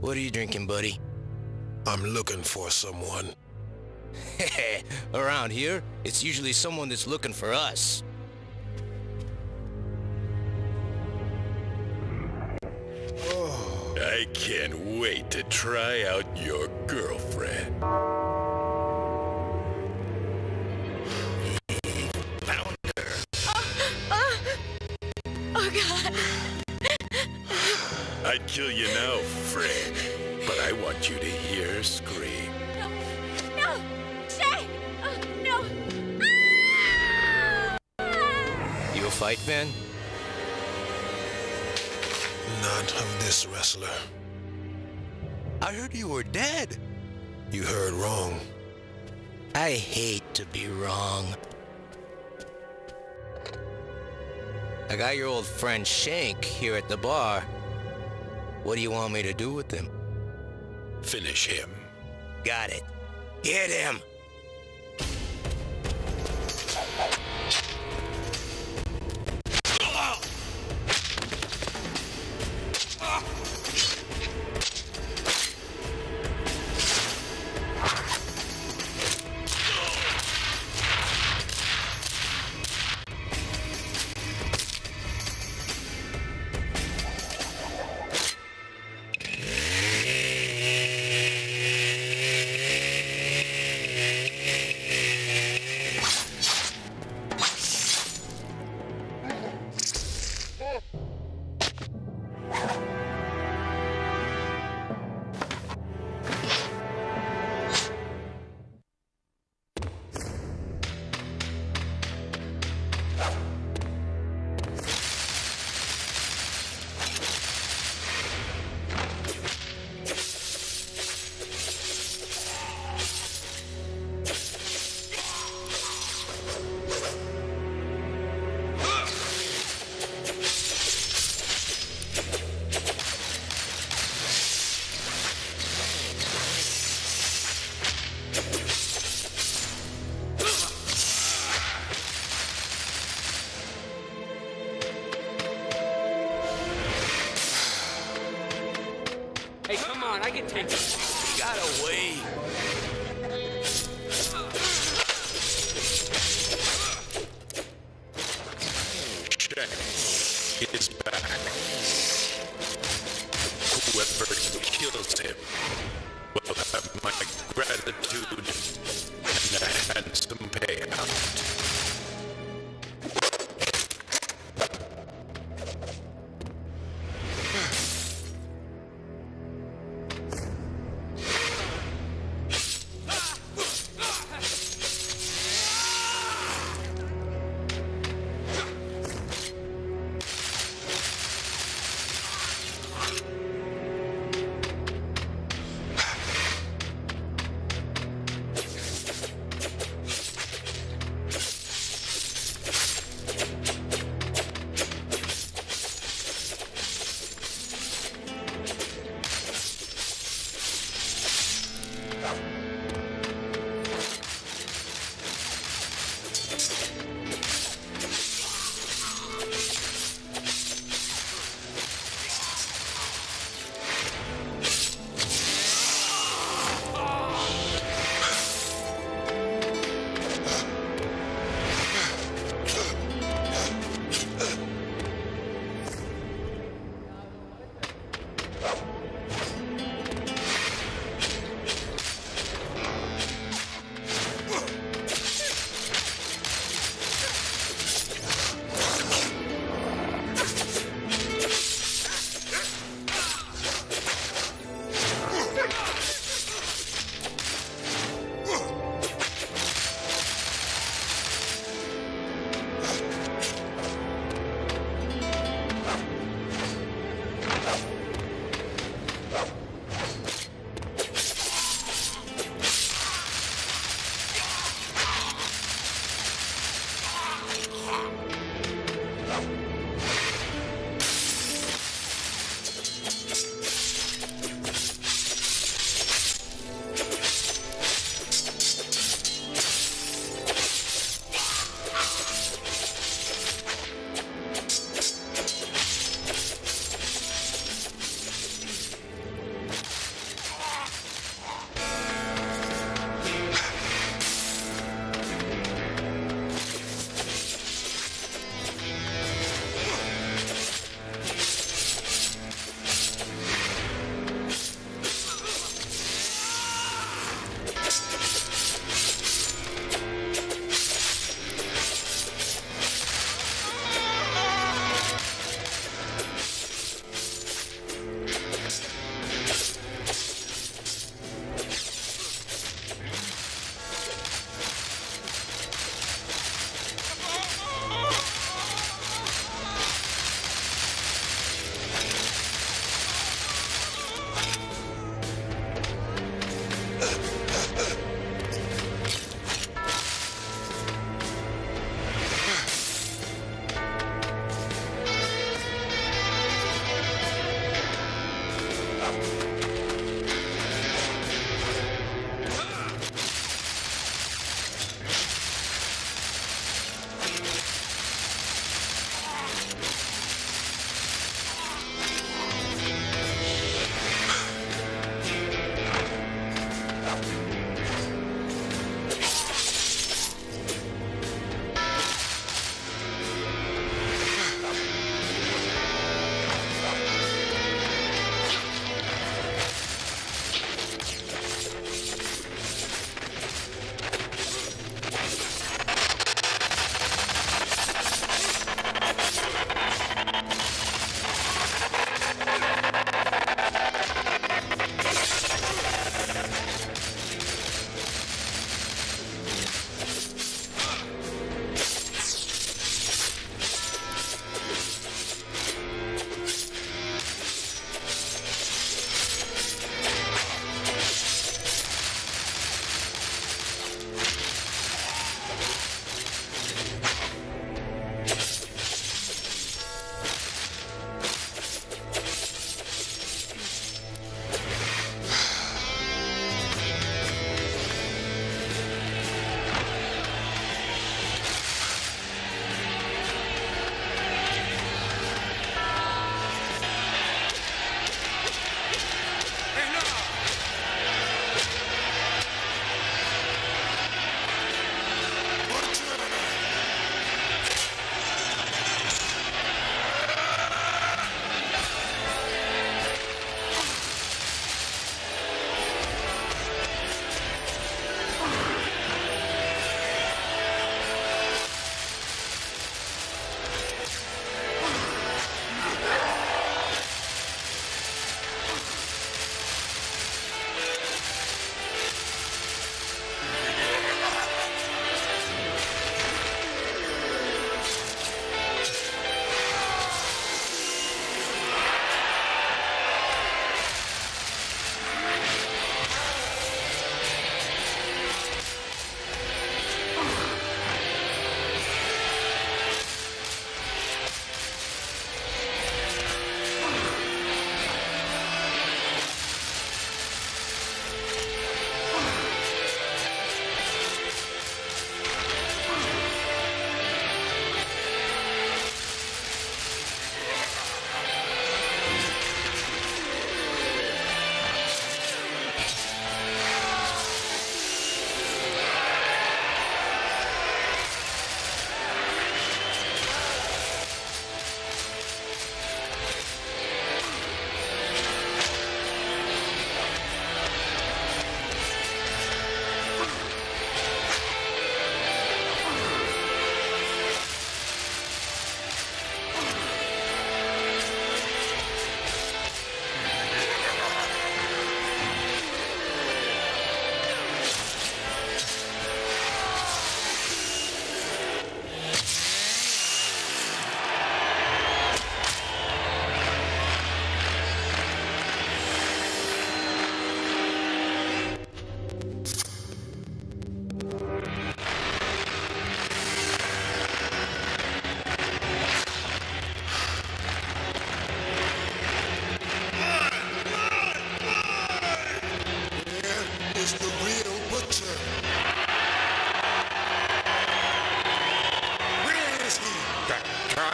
What are you drinking, buddy? I'm looking for someone. Heh, around here, it's usually someone that's looking for us. Oh. I can't wait to try out your girlfriend. Found her. Oh God. I'd kill you now, friend, but I want you to hear her scream. No! Shank! No! Ah! You a fight, man? Not of this wrestler. I heard you were dead. You heard wrong. I hate to be wrong. I got your old friend Shank here at the bar. What do you want me to do with him? Finish him. Got it. Get him! Hey, come on, I can take this. You got away. Check. It's back. Whoever kills him will have my gratitude and a handsome payout.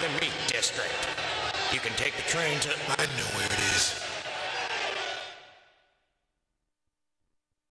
by the meat district. You can take the train to... I know where it is.